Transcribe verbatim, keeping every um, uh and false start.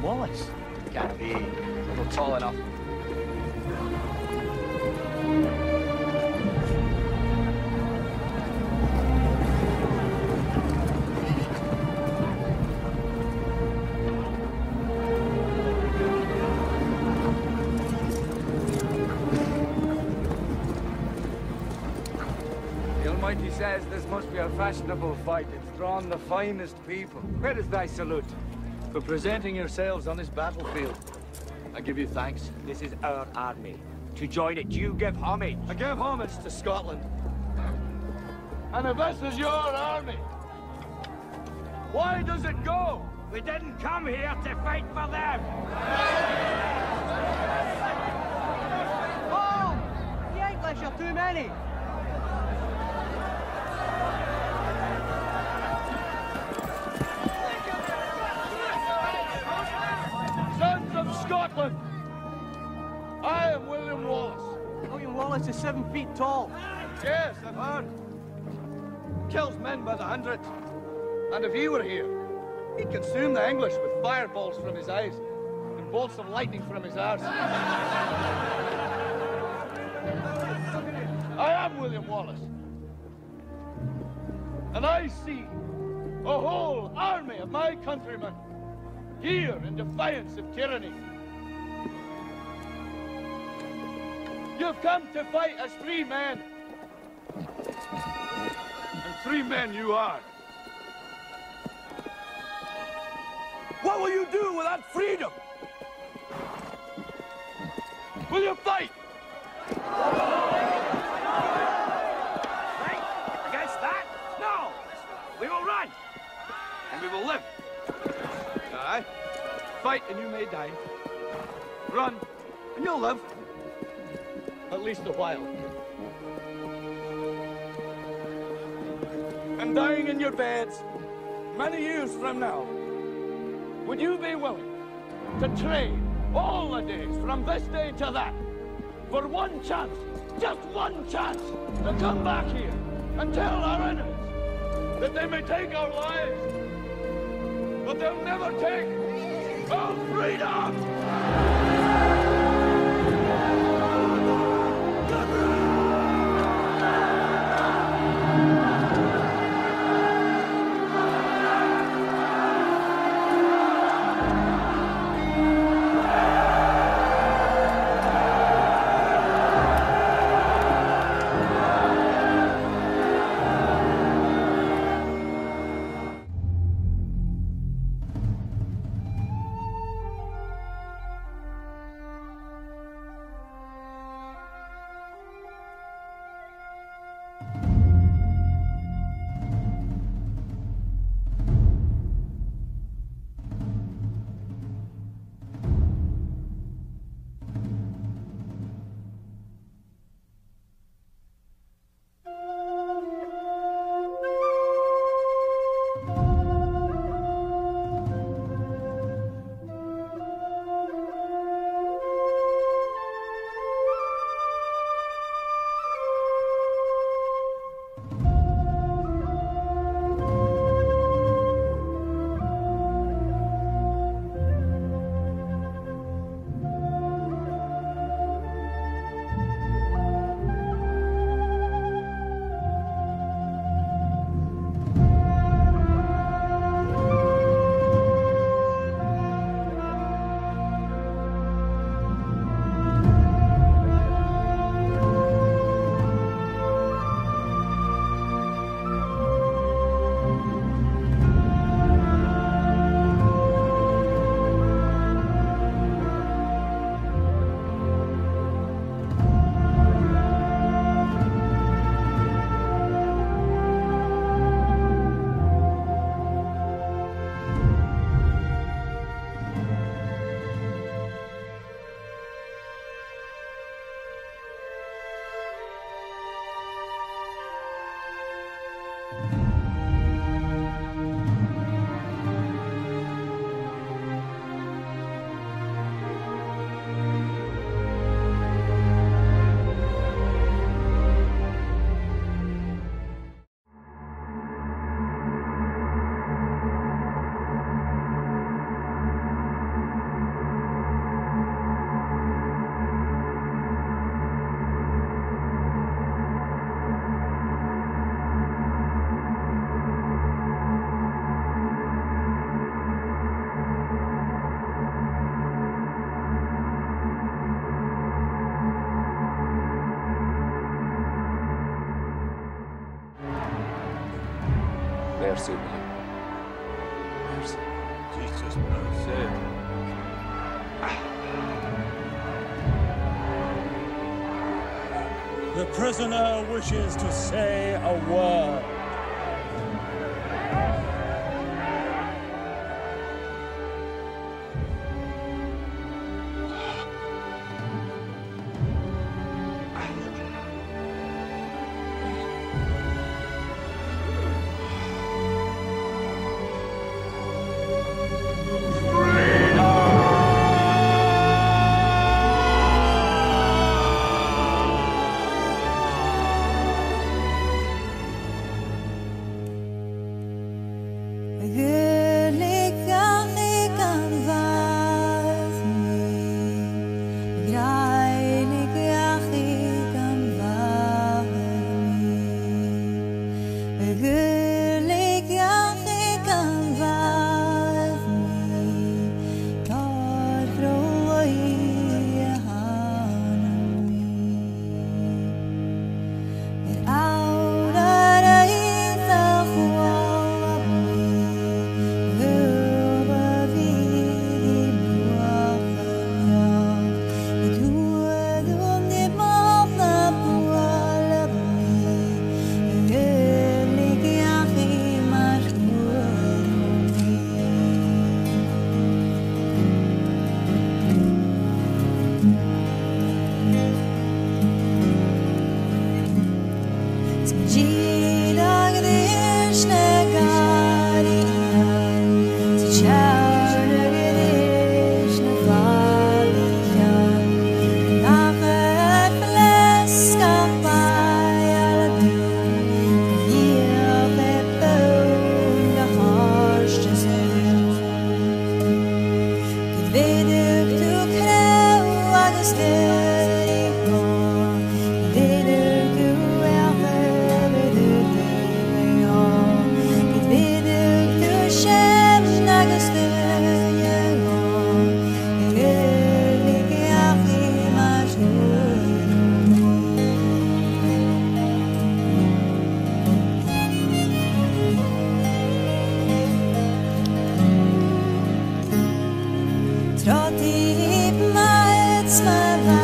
William Wallace. Can't be. Not tall enough. He says this must be a fashionable fight. It's drawn the finest people. Where is thy salute? For presenting yourselves on this battlefield. I give you thanks. This is our army. To join it, you give homage. I give homage to Scotland. And if this is your army, why does it go? We didn't come here to fight for them. Paul! Oh, the English are too many. Scotland! I am William Wallace. William Wallace is seven feet tall. Yes, I've heard. Kills men by the hundred. And if he were here, he'd consume the English with fireballs from his eyes and bolts of lightning from his arse. I am William Wallace. And I see a whole army of my countrymen here in defiance of tyranny. You've come to fight as free men. And free men you are. What will you do without freedom? Will you fight? Fight against that? No! We will run. And we will live. Aye? Fight and you may die. Run and you'll live. At least a while. And dying in your beds, many years from now, would you be willing to trade all the days from this day to that for one chance, just one chance, to come back here and tell our enemies that they may take our lives, but they'll never take our freedom! Mercy, man. Mercy. Jesus, mercy. The prisoner wishes to say a word. Trotz my head's my life.